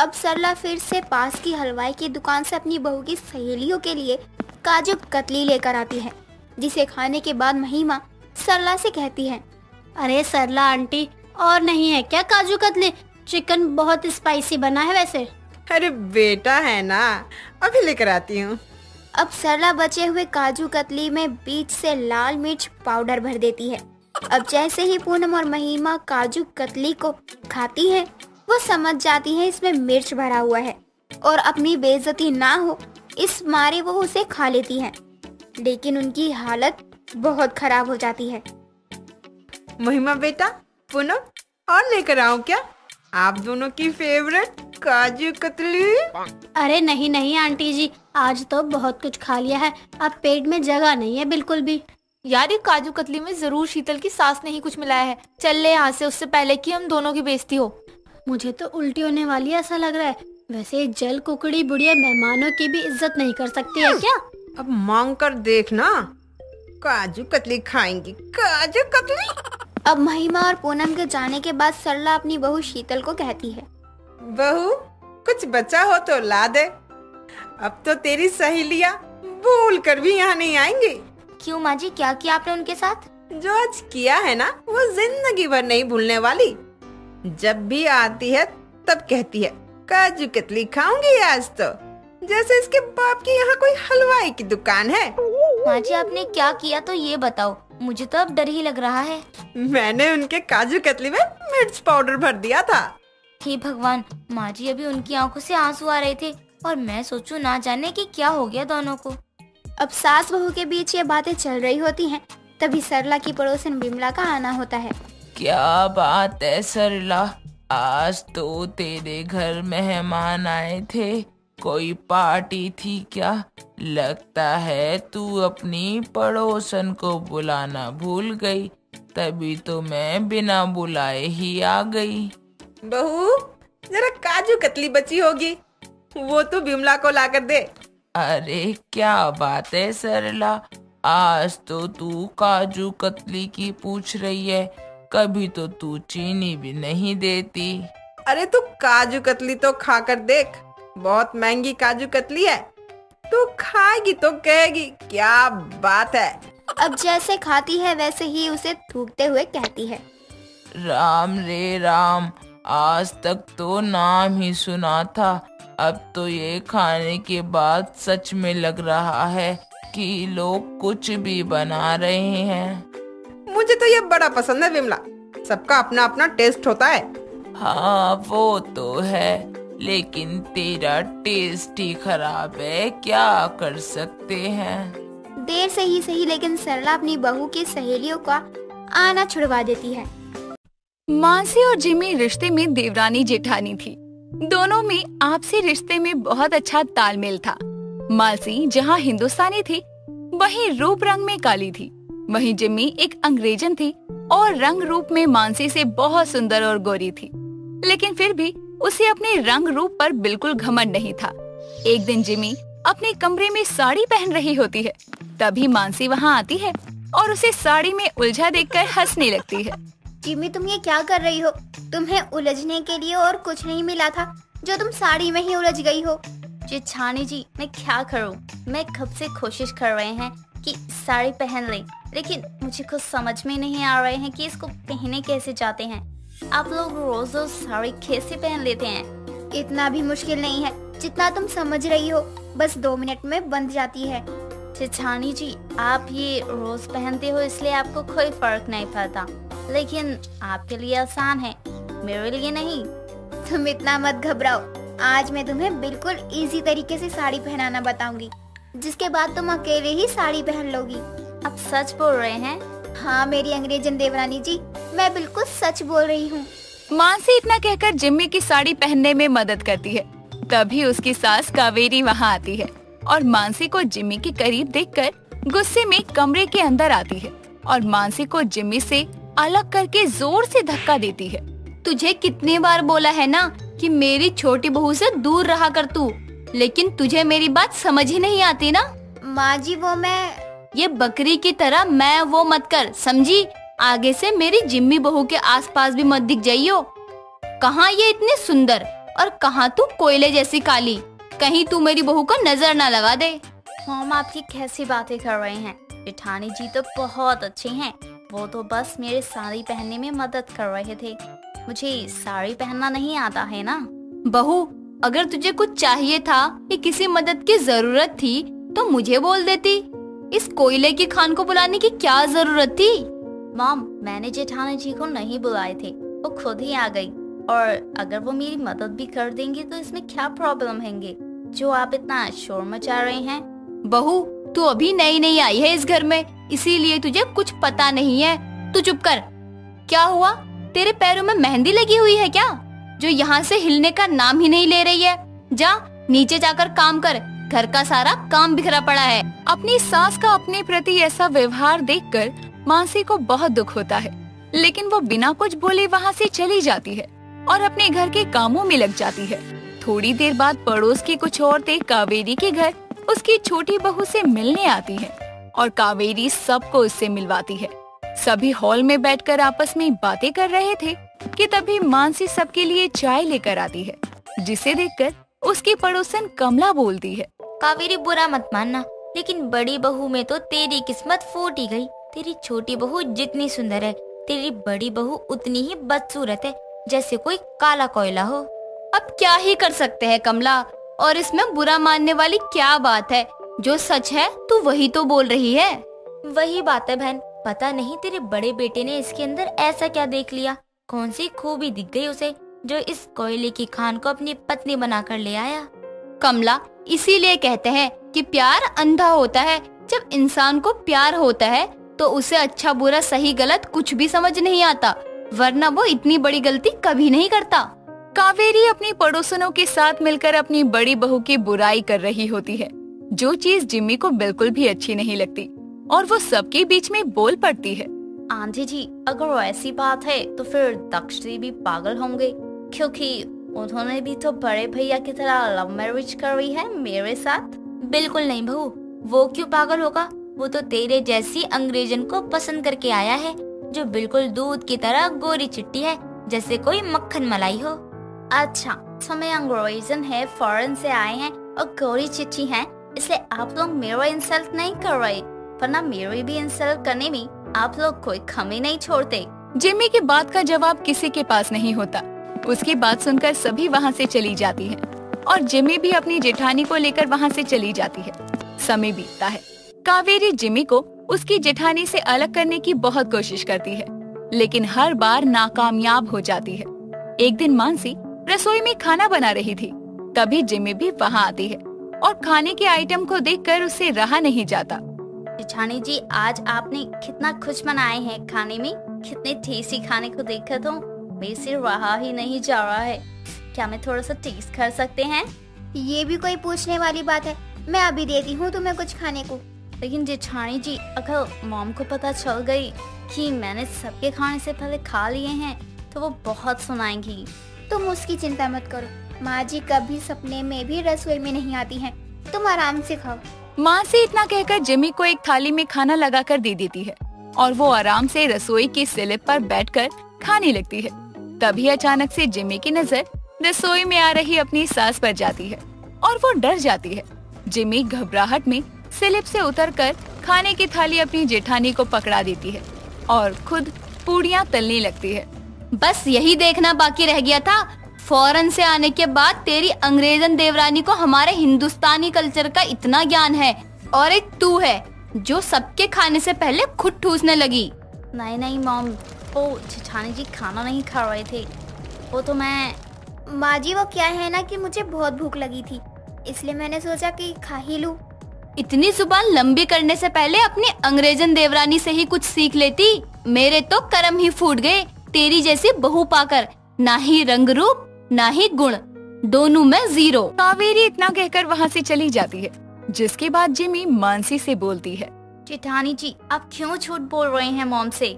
अब सरला फिर से पास की हलवाई की दुकान से अपनी बहू की सहेलियों के लिए काजू कतली लेकर आती है, जिसे खाने के बाद महिमा सरला से कहती है, अरे सरला आंटी और नहीं है क्या काजू कतली, चिकन बहुत स्पाइसी बना है वैसे। अरे बेटा है ना, अभी लेकर आती हूँ। अब सरला बचे हुए काजू कतली में बीच से लाल मिर्च पाउडर भर देती है। अब जैसे ही पूनम और महिमा काजू कतली को खाती है, वो समझ जाती है इसमें मिर्च भरा हुआ है, और अपनी बेइज्जती ना हो इस मारे वो उसे खा लेती है, लेकिन उनकी हालत बहुत खराब हो जाती है। महिमा बेटा, पूनम और लेकर आओ क्या आप दोनों की फेवरेट काजू कतली। अरे नहीं नहीं आंटी जी, आज तो बहुत कुछ खा लिया है, अब पेट में जगह नहीं है बिल्कुल भी। यार ये काजू कतली में जरूर शीतल की सास ने ही कुछ मिलाया है, चल ले यहाँ से, उससे पहले कि हम दोनों की बेइज्जती हो। मुझे तो उल्टी होने वाली है ऐसा लग रहा है। वैसे जल कुकड़ी बुढ़िया मेहमानों की भी इज्जत नहीं कर सकती है क्या। अब मांग कर देखना, काजू कतली खाएंगी काजू कतली। अब महिमा और पूनम के जाने के बाद सरला अपनी बहू शीतल को कहती है, बहू कुछ बचा हो तो ला दे, अब तो तेरी सहेलियां भूल कर भी यहाँ नहीं आएंगी। क्यों माँ जी, क्या किया आपने उनके साथ? जो आज किया है ना वो जिंदगी भर नहीं भूलने वाली। जब भी आती है तब कहती है काजू कतली खाऊंगी आज तो, जैसे इसके बाप की यहाँ कोई हलवाई की दुकान है। माँ जी आपने क्या किया तो ये बताओ, मुझे तो अब डर ही लग रहा है। मैंने उनके काजू कतली में मिर्च पाउडर भर दिया था। हे भगवान, माँ जी अभी उनकी आंखों से आंसू आ रहे थे, और मैं सोचूं ना जाने कि क्या हो गया दोनों को। अब सास बहू के बीच ये बातें चल रही होती हैं, तभी सरला की पड़ोसन विमला का आना होता है। क्या बात है सरला, आज तो तेरे घर मेहमान आए थे, कोई पार्टी थी क्या? लगता है तू अपनी पड़ोसन को बुलाना भूल गई, तभी तो मैं बिना बुलाए ही आ गई। बहू जरा काजू कतली बची होगी, वो तो विमला को ला कर दे। अरे क्या बात है सरला, आज तो तू काजू कतली की पूछ रही है, कभी तो तू चीनी भी नहीं देती। अरे तू काजू कतली तो खा कर देख, बहुत महंगी काजू कतली है, तो खाएगी तो कहेगी क्या बात है। अब जैसे खाती है वैसे ही उसे थूकते हुए कहती है, राम रे राम, आज तक तो नाम ही सुना था, अब तो ये खाने के बाद सच में लग रहा है कि लोग कुछ भी बना रहे हैं। मुझे तो ये बड़ा पसंद है विमला, सबका अपना अपना टेस्ट होता है। हाँ वो तो है, लेकिन तेरा टेस्ट ही खराब है, क्या कर सकते हैं। देर से ही सही लेकिन सरला अपनी बहू की सहेलियों का आना छुड़वा देती है। मानसी और जिमी रिश्ते में देवरानी जेठानी थी, दोनों में आपसी रिश्ते में बहुत अच्छा तालमेल था। मानसी जहाँ हिंदुस्तानी थी वहीं रूप रंग में काली थी, वहीं जिमी एक अंग्रेजन थी और रंग रूप में मानसी से बहुत सुंदर और गोरी थी। लेकिन फिर भी उसे अपने रंग रूप पर बिल्कुल घमंड नहीं था। एक दिन जिमी अपने कमरे में साड़ी पहन रही होती है, तभी मानसी वहाँ आती है और उसे साड़ी में उलझा देखकर हंसने लगती है। जिमी तुम ये क्या कर रही हो, तुम्हें उलझने के लिए और कुछ नहीं मिला था जो तुम साड़ी में ही उलझ गई हो। जेठानी जी मैं क्या करूँ, मैं कब से कोशिश कर रहे हैं कि साड़ी पहन ले, लेकिन मुझे कुछ समझ में नहीं आ रहे हैं कि इसको पहने कैसे जाते हैं। आप लोग रोज रोज साड़ी कैसे पहन लेते हैं। इतना भी मुश्किल नहीं है जितना तुम समझ रही हो, बस दो मिनट में बन जाती है। जेठानी जी आप ये रोज पहनते हो इसलिए आपको कोई फर्क नहीं पड़ता, लेकिन आपके लिए आसान है, मेरे लिए नहीं। तुम इतना मत घबराओ, आज मैं तुम्हें बिल्कुल इजी तरीके से साड़ी पहनाना बताऊंगी, जिसके बाद तुम अकेले ही साड़ी पहन लोगी। आप सच बोल रहे हैं। हाँ मेरी अंग्रेजन देवरानी जी, मैं बिल्कुल सच बोल रही हूँ। मानसी इतना कहकर जिम्मी की साड़ी पहनने में मदद करती है। तभी उसकी सास कावेरी वहाँ आती है और मानसी को जिम्मी के करीब देखकर गुस्से में कमरे के अंदर आती है और मानसी को जिम्मी से अलग करके जोर से धक्का देती है। तुझे कितने बार बोला है ना कि मेरी छोटी बहू से दूर रहा कर तू, लेकिन तुझे मेरी बात समझ ही नहीं आती ना। माँ जी वो मैं, ये बकरी की तरह मैं वो मत कर समझी, आगे से मेरी जिम्मी बहू के आसपास भी मत दिख जाइयो। कहाँ ये इतनी सुंदर और कहाँ तू कोयले जैसी काली, कहीं तू मेरी बहू को नजर न लगा दे। हम आपकी कैसी बातें कर रहे हैं, जेठानी जी तो बहुत अच्छे हैं, वो तो बस मेरे साड़ी पहनने में मदद कर रहे थे, मुझे साड़ी पहनना नहीं आता है ना। बहू अगर तुझे कुछ चाहिए था या किसी मदद की जरूरत थी तो मुझे बोल देती, इस कोयले की खान को बुलाने की क्या जरूरत थी। मॉम मैंने जेठानी जी को नहीं बुलाए थे, वो खुद ही आ गई, और अगर वो मेरी मदद भी कर देंगी तो इसमें क्या प्रॉब्लम हैंगे जो आप इतना शोर मचा रहे हैं। बहू तू अभी नई नई आई है इस घर में, इसीलिए तुझे कुछ पता नहीं है, तू चुप कर। क्या हुआ, तेरे पैरों में मेहंदी लगी हुई है क्या, जो यहाँ से हिलने का नाम ही नहीं ले रही है। जा नीचे जाकर काम कर, घर का सारा काम बिखरा पड़ा है। अपनी सास का अपने प्रति ऐसा व्यवहार देखकर मानसी को बहुत दुख होता है, लेकिन वो बिना कुछ बोले वहाँ से चली जाती है और अपने घर के कामों में लग जाती है। थोड़ी देर बाद पड़ोस की कुछ औरतें कावेरी के घर उसकी छोटी बहू से मिलने आती है और कावेरी सबको उससे मिलवाती है। सभी हॉल में बैठकर आपस में बातें कर रहे थे कि तभी मानसी सबके लिए चाय लेकर आती है, जिसे देखकर उसकी पड़ोसन कमला बोलती है, कावेरी बुरा मत मानना लेकिन बड़ी बहू में तो तेरी किस्मत फूट ही गई। तेरी छोटी बहू जितनी सुंदर है तेरी बड़ी बहू उतनी ही बदसूरत है, जैसे कोई काला कोयला हो। अब क्या ही कर सकते हैं कमला, और इसमें बुरा मानने वाली क्या बात है, जो सच है तू वही तो बोल रही है। वही बात है बहन, पता नहीं तेरे बड़े बेटे ने इसके अंदर ऐसा क्या देख लिया, कौन सी खूबी दिख गई उसे जो इस कोयले की खान को अपनी पत्नी बनाकर ले आया। कमला इसीलिए कहते हैं कि प्यार अंधा होता है, जब इंसान को प्यार होता है तो उसे अच्छा बुरा सही गलत कुछ भी समझ नहीं आता, वरना वो इतनी बड़ी गलती कभी नहीं करता। कावेरी अपनी पड़ोसनों के साथ मिलकर अपनी बड़ी बहू की बुराई कर रही होती है, जो चीज जिम्मी को बिल्कुल भी अच्छी नहीं लगती, और वो सबके बीच में बोल पड़ती है। आंटी जी अगर ऐसी बात है तो फिर दक्षिणी भी पागल होंगे, क्योंकि उन्होंने भी तो बड़े भैया की तरह लव मैरिज कर रही है मेरे साथ। बिल्कुल नहीं बहू, वो क्यों पागल होगा, वो तो तेरे जैसी अंग्रेजन को पसंद करके आया है, जो बिल्कुल दूध की तरह गोरी चिट्टी है, जैसे कोई मक्खन मलाई हो। अच्छा समय अंग्रेजन है, फॉरेन से आए हैं और गोरी चिट्ठी हैं, इसलिए आप लोग मेरा इंसल्ट नहीं कर रहे, वरना मेरी भी इंसल्ट करने में आप लोग कोई कमी नहीं छोड़ते। जिम्मी की बात का जवाब किसी के पास नहीं होता। उसकी बात सुनकर सभी वहाँ से चली जाती है और जिम्मी भी अपनी जेठानी को लेकर वहाँ से चली जाती है। समय बीतता है। कावेरी जिम्मी को उसकी जेठानी से अलग करने की बहुत कोशिश करती है, लेकिन हर बार नाकामयाब हो जाती है। एक दिन मानसी रसोई में खाना बना रही थी, तभी जिम्मी भी वहाँ आती है और खाने के आइटम को देखकर उसे रहा नहीं जाता। जेठानी जी, आज आपने कितना कुछ बनाए हैं खाने में, कितने टेस्टी खाने को देखा तो मेरे से रहा ही नहीं जा रहा है। क्या मैं थोड़ा सा टेस्ट कर सकते हैं? ये भी कोई पूछने वाली बात है? मैं अभी देती हूँ तुम्हें कुछ खाने को। लेकिन जेठानी जी, अगर मॉम को पता चल गई कि मैंने सबके खाने से पहले खा लिए हैं तो वो बहुत सुनाएंगी। तुम उसकी चिंता मत करो, माँ जी कभी सपने में भी रसोई में नहीं आती हैं। तुम आराम से खाओ। माँ से इतना कहकर जिम्मी को एक थाली में खाना लगाकर दे देती है और वो आराम से रसोई की स्लैब पर बैठकर खाने लगती है। तभी अचानक से जिम्मी की नजर रसोई में आ रही अपनी सास पर जाती है और वो डर जाती है। जिम्मी घबराहट में स्लैब से उतरकर खाने की थाली अपनी जेठानी को पकड़ा देती है और खुद पूड़ियाँ तलने लगती है। बस यही देखना बाकी रह गया था, फौरन से आने के बाद तेरी अंग्रेजन देवरानी को हमारे हिंदुस्तानी कल्चर का इतना ज्ञान है, और एक तू है जो सबके खाने से पहले खुद ठूसने लगी। नहीं नहीं मॉम, वो जेठानी जी खाना नहीं खा रहे थे, वो तो मैं। माँ जी वो क्या है ना कि मुझे बहुत भूख लगी थी, इसलिए मैंने सोचा कि खा ही लूं। इतनी जुबान लंबी करने से पहले अपनी अंग्रेजन देवरानी से ही कुछ सीख लेती। मेरे तो कर्म ही फूट गए तेरी जैसी बहू पाकर, ना ही रंग रूप ना ही गुण, दोनों में जीरो। कावेरी इतना कहकर वहाँ से चली जाती है, जिसके बाद जिम्मी मानसी से बोलती है। जेठानी जी, आप क्यों झूठ बोल रहे हैं मॉम से?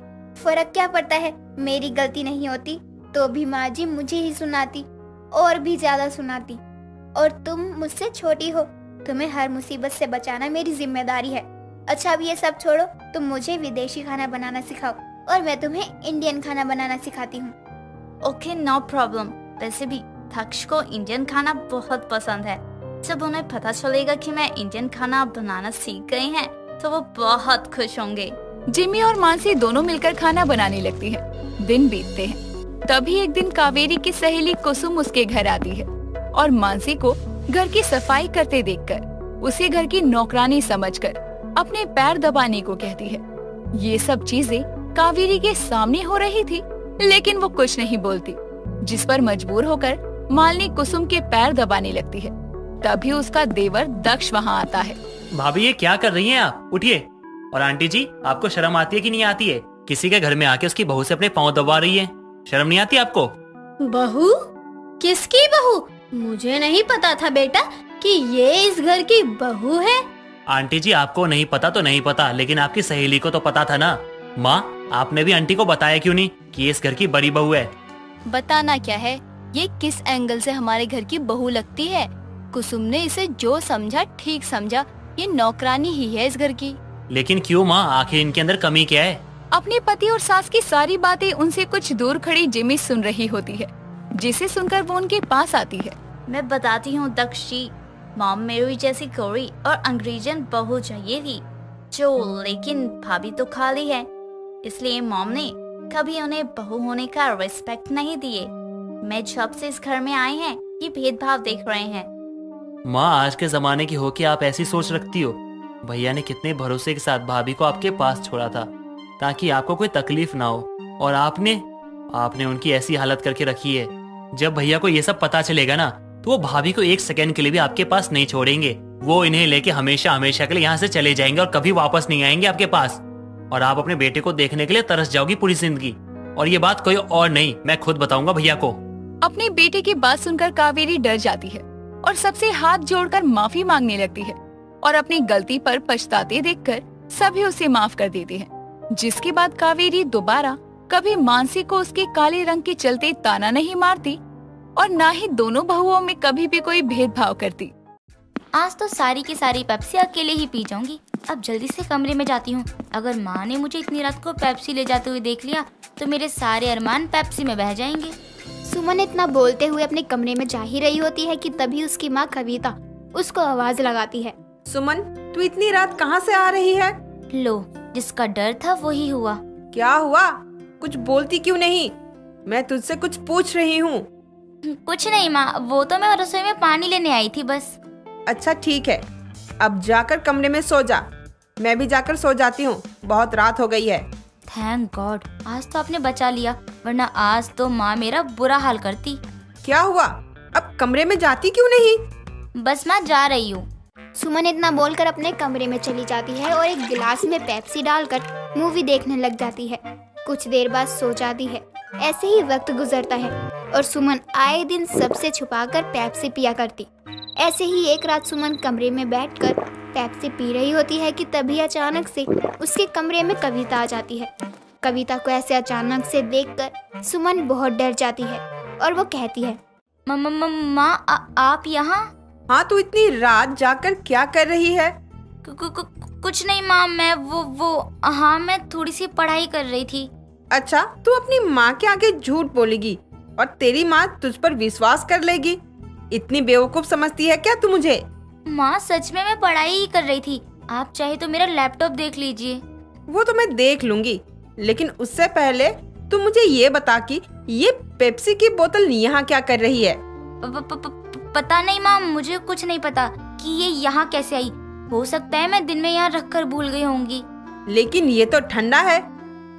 फर्क क्या पड़ता है, मेरी गलती नहीं होती तो भी माँ जी मुझे ही सुनाती और भी ज्यादा सुनाती, और तुम मुझसे छोटी हो, तुम्हें हर मुसीबत से बचाना मेरी जिम्मेदारी है। अच्छा अब ये सब छोड़ो, तुम मुझे विदेशी खाना बनाना सिखाओ और मैं तुम्हें इंडियन खाना बनाना सिखाती हूँ। Okay no problem. वैसे भी दक्ष को इंडियन खाना बहुत पसंद है, जब उन्हें पता चलेगा कि मैं इंडियन खाना बनाना सीख गई हैं, तो वो बहुत खुश होंगे। जिम्मी और मानसी दोनों मिलकर खाना बनाने लगती हैं। दिन बीतते हैं। तभी एक दिन कावेरी की सहेली कुसुम उसके घर आती है और मानसी को घर की सफाई करते देखकर उसे घर की नौकरानी समझकर अपने पैर दबाने को कहती है। ये सब चीजें कावेरी के सामने हो रही थी, लेकिन वो कुछ नहीं बोलती, जिस पर मजबूर होकर मालिनी कुसुम के पैर दबाने लगती है। तभी उसका देवर दक्ष वहाँ आता है। भाभी ये क्या कर रही हैं आप? उठिए। और आंटी जी, आपको शर्म आती है कि नहीं आती है? किसी के घर में आके उसकी बहू से अपने पाँव दबा रही है, शर्म नहीं आती आपको? बहू? किसकी बहू? मुझे नहीं पता था बेटा कि ये इस घर की बहू है। आंटी जी आपको नहीं पता तो नहीं पता, लेकिन आपकी सहेली को तो पता था ना। माँ आपने भी आंटी को बताया क्यों नहीं कि ये इस घर की बड़ी बहू है? बताना क्या है, ये किस एंगल से हमारे घर की बहू लगती है? कुसुम ने इसे जो समझा ठीक समझा, ये नौकरानी ही है इस घर की। लेकिन क्यों माँ, आखिर इनके अंदर कमी क्या है? अपने पति और सास की सारी बातें उनसे कुछ दूर खड़ी जिम्मी सुन रही होती है, जिसे सुनकर वो उनके पास आती है। मैं बताती हूँ दक्ष जी, मॉम मेरी जैसी गोरी और अंग्रेजन बहू चाहिए थी जो, लेकिन भाभी तो खाली है, इसलिए मॉम ने कभी उन्हें बहू होने का रिस्पेक्ट नहीं दिए। मैं जब से इस घर में आई हैं ये भेदभाव देख रहे हैं। माँ आज के जमाने की हो कि आप ऐसी सोच रखती हो। भैया ने कितने भरोसे के साथ भाभी को आपके पास छोड़ा था ताकि आपको कोई तकलीफ ना हो, और आपने आपने उनकी ऐसी हालत करके रखी है। जब भैया को ये सब पता चलेगा ना तो वो भाभी को एक सेकेंड के लिए भी आपके पास नहीं छोड़ेंगे। वो इन्हें लेके हमेशा हमेशा के लिए यहाँ से चले जाएंगे और कभी वापस नहीं आएंगे आपके पास, और आप अपने बेटे को देखने के लिए तरस जाओगी पूरी जिंदगी। और ये बात कोई और नहीं, मैं खुद बताऊंगा भैया को। अपने बेटे की बात सुनकर कावेरी डर जाती है और सबसे हाथ जोड़कर माफी मांगने लगती है, और अपनी गलती पर पछताते देखकर सभी उसे माफ कर देते हैं। जिसके बाद कावेरी दोबारा कभी मानसी को उसके काले रंग के चलते ताना नहीं मारती और न ही दोनों बहुओं में कभी भी कोई भेदभाव करती। आज तो सारी की सारी पेप्सी अकेले ही पी जाऊंगी। अब जल्दी से कमरे में जाती हूँ, अगर माँ ने मुझे इतनी रात को पेप्सी ले जाते हुए देख लिया तो मेरे सारे अरमान पेप्सी में बह जाएंगे। सुमन इतना बोलते हुए अपने कमरे में जा ही रही होती है कि तभी उसकी माँ कविता उसको आवाज लगाती है। सुमन, तू इतनी रात कहाँ से आ रही है? लो, जिसका डर था वही हुआ। क्या हुआ? कुछ बोलती क्यों नहीं? मैं तुझसे कुछ पूछ रही हूँ। कुछ नहीं माँ, वो तो मैं रसोई में पानी लेने आई थी बस। अच्छा ठीक है, अब जाकर कमरे में सो जा। मैं भी जाकर सो जाती हूँ, बहुत रात हो गई है। थैंक गॉड, आज तो आपने बचा लिया, वरना आज तो माँ मेरा बुरा हाल करती। क्या हुआ? अब कमरे में जाती क्यों नहीं? बस माँ जा रही हूँ। सुमन इतना बोलकर अपने कमरे में चली जाती है और एक गिलास में पेप्सी डालकर मूवी देखने लग जाती है। कुछ देर बाद सो जाती है। ऐसे ही वक्त गुजरता है और सुमन आए दिन सबसे छुपाकर पेप्सी पिया करती। ऐसे ही एक रात सुमन कमरे में बैठकर पेप्सी पी रही होती है कि तभी अचानक से उसके कमरे में कविता आ जाती है। कविता को ऐसे अचानक से देखकर सुमन बहुत डर जाती है और वो कहती है, मम्मा माँ आप यहाँ? हाँ, तू इतनी रात जाकर क्या कर रही है? कुछ नहीं माँ, मैं वो वो हाँ मैं थोड़ी सी पढ़ाई कर रही थी। अच्छा, तू अपनी माँ के आगे झूठ बोलेगी और तेरी माँ तुझ पर विश्वास कर लेगी? इतनी बेवकूफ समझती है क्या तू मुझे? माँ सच में मैं पढ़ाई ही कर रही थी, आप चाहे तो मेरा लैपटॉप देख लीजिए। वो तो मैं देख लूंगी, लेकिन उससे पहले तू मुझे ये बता कि ये पेप्सी की बोतल यहाँ क्या कर रही है? प, प, प, पता नहीं माँ, मुझे कुछ नहीं पता कि ये यहाँ कैसे आई। हो सकता है मैं दिन में यहाँ रखकर भूल गई होंगी। लेकिन ये तो ठंडा है,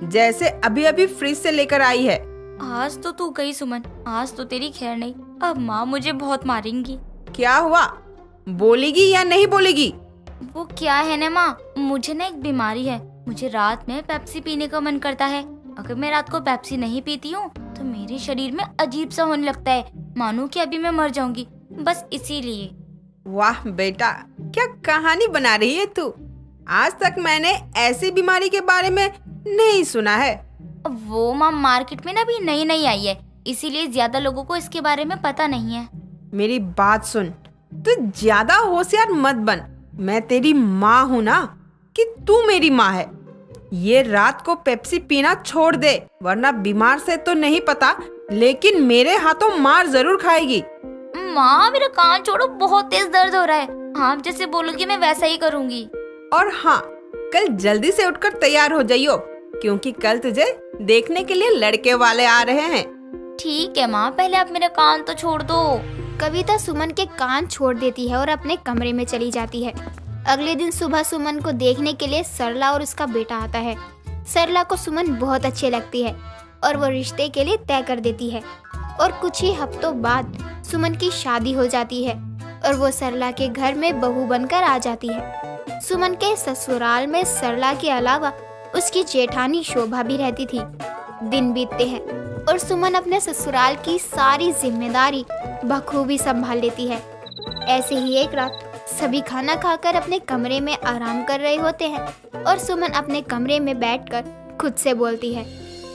जैसे अभी अभी फ्रिज से लेकर आई है। आज तो तू गई सुमन, आज तो तेरी खैर नहीं। अब माँ मुझे बहुत मारेंगी। क्या हुआ? बोलेगी या नहीं बोलेगी? वो क्या है ना माँ, मुझे ना एक बीमारी है, मुझे रात में पेप्सी पीने का मन करता है। अगर मैं रात को पेप्सी नहीं पीती हूँ तो मेरे शरीर में अजीब सा होने लगता है, मानो कि अभी मैं मर जाऊंगी, बस इसीलिए। वाह बेटा, क्या कहानी बना रही है तू। आज तक मैंने ऐसी बीमारी के बारे में नहीं सुना है। वो माँ मार्केट में ना भी नई नई आई है, इसीलिए ज्यादा लोगों को इसके बारे में पता नहीं है। मेरी बात सुन, तू ज्यादा होशियार मत बन। मैं तेरी माँ हूँ ना, कि तू मेरी माँ है। ये रात को पेप्सी पीना छोड़ दे, वरना बीमार से तो नहीं पता, लेकिन मेरे हाथों मार जरूर खाएगी। माँ मेरा कान छोड़ो, बहुत तेज दर्द हो रहा है। आप जैसे बोलोगी मैं वैसा ही करूँगी। और हाँ, कल जल्दी से उठकर तैयार हो जाइयो, क्योंकि कल तुझे देखने के लिए लड़के वाले आ रहे हैं। ठीक है माँ, पहले आप मेरा कान तो छोड़ दो। कविता सुमन के कान छोड़ देती है और अपने कमरे में चली जाती है। अगले दिन सुबह सुमन को देखने के लिए सरला और उसका बेटा आता है। सरला को सुमन बहुत अच्छी लगती है और वो रिश्ते के लिए तय कर देती है। और कुछ ही हफ्तों बाद सुमन की शादी हो जाती है और वो सरला के घर में बहू बनकर आ जाती है। सुमन के ससुराल में सरला के अलावा उसकी जेठानी शोभा भी रहती थी। दिन बीतते हैं और सुमन अपने ससुराल की सारी जिम्मेदारी बखूबी संभाल लेती है। ऐसे ही एक रात सभी खाना खाकर अपने कमरे में आराम कर रहे होते हैं और सुमन अपने कमरे में बैठकर खुद से बोलती है,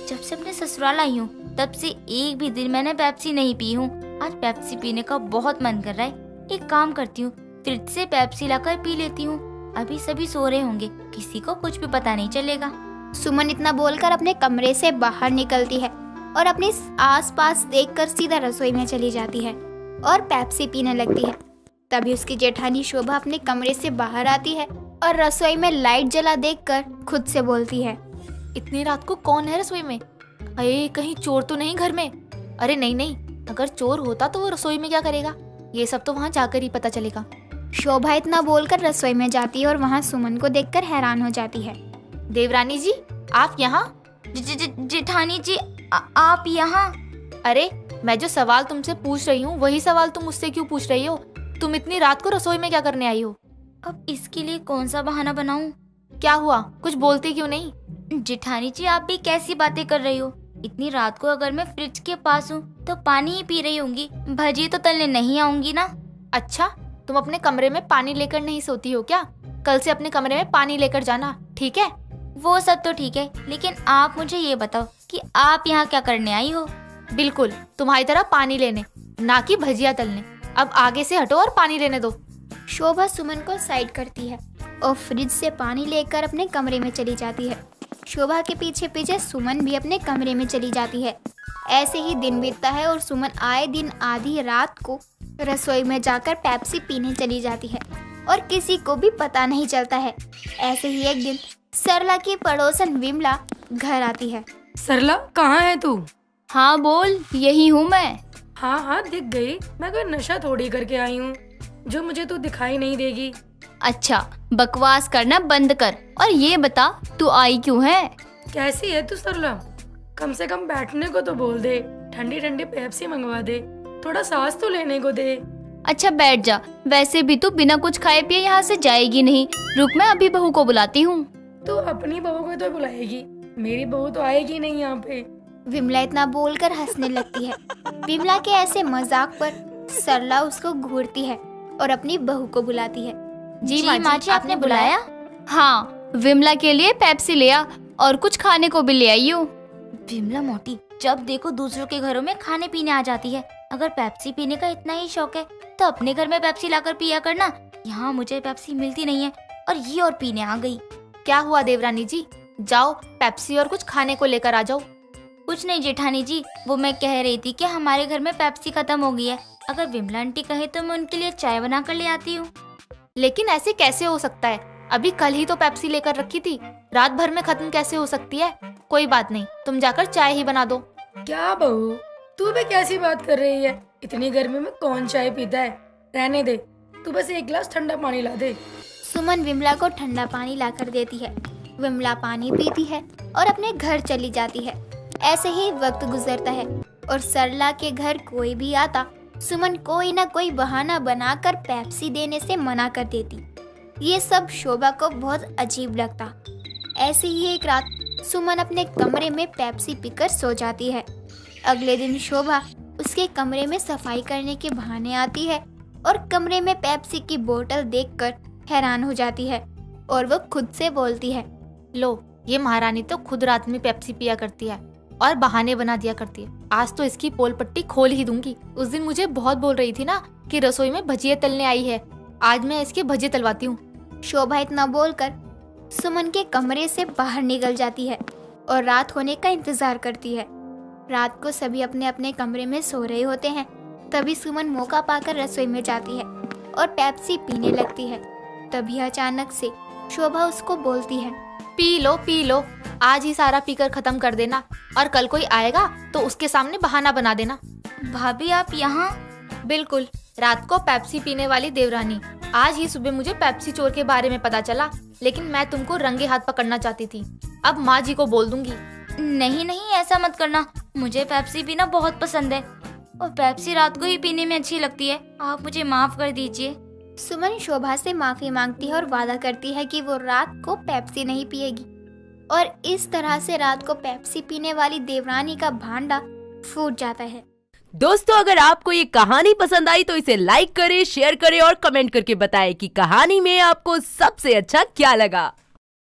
जब से अपने ससुराल आई हूँ तब से एक भी दिन मैंने पेप्सी नहीं पी हूँ। आज पेप्सी पीने का बहुत मन कर रहा है, एक काम करती हूँ, फ्रिज से पेप्सी लाकर पी लेती हूँ। अभी सभी सो रहे होंगे, किसी को कुछ भी पता नहीं चलेगा। सुमन इतना बोलकर अपने कमरे से बाहर निकलती है और अपने आसपास देखकर सीधा रसोई में चली जाती है और पेप्सी पीने लगती है। तभी उसकी जेठानी शोभा अपने कमरे से बाहर आती है और रसोई में लाइट जला देखकर खुद से बोलती है, इतनी रात को कौन है रसोई में? अरे कहीं चोर तो नहीं घर में? अरे नहीं नहीं, अगर चोर होता तो वो रसोई में क्या करेगा? ये सब तो वहाँ जाकर ही पता चलेगा। शोभा इतना बोलकर रसोई में जाती है और वहाँ सुमन को देखकर हैरान हो जाती है। देवरानी जी आप यहाँ? जेठानी जी आ, आप यहाँ? अरे मैं जो सवाल तुमसे पूछ रही हूँ वही सवाल तुम मुझसे क्यों पूछ रही हो? तुम इतनी रात को रसोई में क्या करने आई हो? अब इसके लिए कौन सा बहाना बनाऊं? क्या हुआ, कुछ बोलते क्यों नहीं? जेठानी जी आप भी कैसी बातें कर रही हो? इतनी रात को अगर मैं फ्रिज के पास हूँ तो पानी ही पी रही होंगी, भजी तो तलने नहीं आऊंगी ना। अच्छा, तुम अपने कमरे में पानी लेकर नहीं सोती हो क्या? कल से अपने कमरे में पानी लेकर जाना, ठीक है? वो सब तो ठीक है, लेकिन आप मुझे ये बताओ कि आप यहाँ क्या करने आई हो? बिल्कुल तुम्हारी तरह पानी लेने, ना कि भजिया तलने। अब आगे से हटो और पानी लेने दो। शोभा सुमन को साइड करती है और फ्रिज से पानी लेकर अपने कमरे में चली जाती है। शोभा के पीछे पीछे सुमन भी अपने कमरे में चली जाती है। ऐसे ही दिन बीतता है और सुमन आए दिन आधी रात को रसोई में जाकर पेप्सी पीने चली जाती है। और किसी को भी पता नहीं चलता है। ऐसे ही एक दिन सरला की पड़ोसन विमला घर आती है। सरला कहाँ है तू? हाँ बोल, यही हूँ मैं। हाँ हाँ दिख गई, मैं कोई नशा थोड़ी करके आई हूँ जो मुझे तू दिखाई नहीं देगी। अच्छा बकवास करना बंद कर और ये बता तू आई क्यों है? कैसी है तू सरला? कम से कम बैठने को तो बोल दे, ठंडी ठंडी पेप्सी मंगवा दे, थोड़ा सांस तो लेने को दे। अच्छा बैठ जा, वैसे भी तू बिना कुछ खाए पिए यहाँ से जाएगी नहीं। रुक मैं अभी बहू को बुलाती हूँ। तू अपनी बहू को तो बुलाएगी, मेरी बहू तो आएगी नहीं यहाँ पे। विमला इतना बोलकर हंसने लगती है। विमला के ऐसे मजाक पर सरला उसको घूरती है और अपनी बहू को बुलाती है। जी माँ जी, आपने बुलाया? हाँ, विमला के लिए पेप्सी ले आ और कुछ खाने को भी ले आई हूँ। विमला मोटी जब देखो दूसरों के घरों में खाने पीने आ जाती है। अगर पेप्सी पीने का इतना ही शौक है तो अपने घर में पेप्सी लाकर पिया करना। यहाँ मुझे पेप्सी मिलती नहीं है और ये और पीने आ गई। क्या हुआ देवरानी जी? जाओ पेप्सी और कुछ खाने को लेकर आ जाओ। कुछ नहीं जेठानी जी, वो मैं कह रही थी कि हमारे घर में पेप्सी खत्म हो गई है। अगर विमला आंटी कहे तो मैं उनके लिए चाय बना कर ले आती हूँ। लेकिन ऐसे कैसे हो सकता है? अभी कल ही तो पेप्सी लेकर रखी थी, रात भर में खत्म कैसे हो सकती है? कोई बात नहीं, तुम जाकर चाय ही बना दो। क्या बहू, तू भी कैसी बात कर रही है? इतनी गर्मी में कौन चाय पीता है? रहने दे, तू बस एक गिलास ठंडा पानी ला दे। सुमन विमला को ठंडा पानी ला कर देती है। विमला पानी पीती है और अपने घर चली जाती है। ऐसे ही वक्त गुजरता है और सरला के घर कोई भी आता, सुमन कोई ना कोई बहाना बनाकर पेप्सी देने से मना कर देती। ये सब शोभा को बहुत अजीब लगता। ऐसे ही एक रात सुमन अपने कमरे में पेप्सी पीकर सो जाती है। अगले दिन शोभा उसके कमरे में सफाई करने के बहाने आती है और कमरे में पेप्सी की बोतल देखकर हैरान हो जाती है और वो खुद से बोलती है, लो ये महारानी तो खुद रात में पेप्सी पिया करती है और बहाने बना दिया करती है। आज तो इसकी पोल पट्टी खोल ही दूंगी। उस दिन मुझे बहुत बोल रही थी ना कि रसोई में भजिया तलने आई है, आज मैं इसके भजिया तलवाती हूँ। शोभा इतना बोलकर सुमन के कमरे से बाहर निकल जाती है और रात होने का इंतजार करती है। रात को सभी अपने अपने कमरे में सो रहे होते हैं, तभी सुमन मौका पाकर रसोई में जाती है और पेप्सी पीने लगती है। तभी अचानक से शोभा उसको बोलती है, पी लो पी लो, आज ही सारा पीकर खत्म कर देना और कल कोई आएगा तो उसके सामने बहाना बना देना। भाभी आप यहाँ? बिल्कुल, रात को पेप्सी पीने वाली देवरानी, आज ही सुबह मुझे पेप्सी चोर के बारे में पता चला, लेकिन मैं तुमको रंगे हाथ पकड़ना चाहती थी। अब माँ जी को बोल दूंगी। नहीं नहीं, ऐसा मत करना, मुझे पेप्सी पीना बहुत पसंद है और पेप्सी रात को ही पीने में अच्छी लगती है। आप मुझे माफ कर दीजिए। सुमन शोभा से माफी मांगती है और वादा करती है कि वो रात को पेप्सी नहीं पिएगी और इस तरह से रात को पेप्सी पीने वाली देवरानी का भांडा फूट जाता है। दोस्तों अगर आपको ये कहानी पसंद आई तो इसे लाइक करें, शेयर करें और कमेंट करके बताएं कि कहानी में आपको सबसे अच्छा क्या लगा।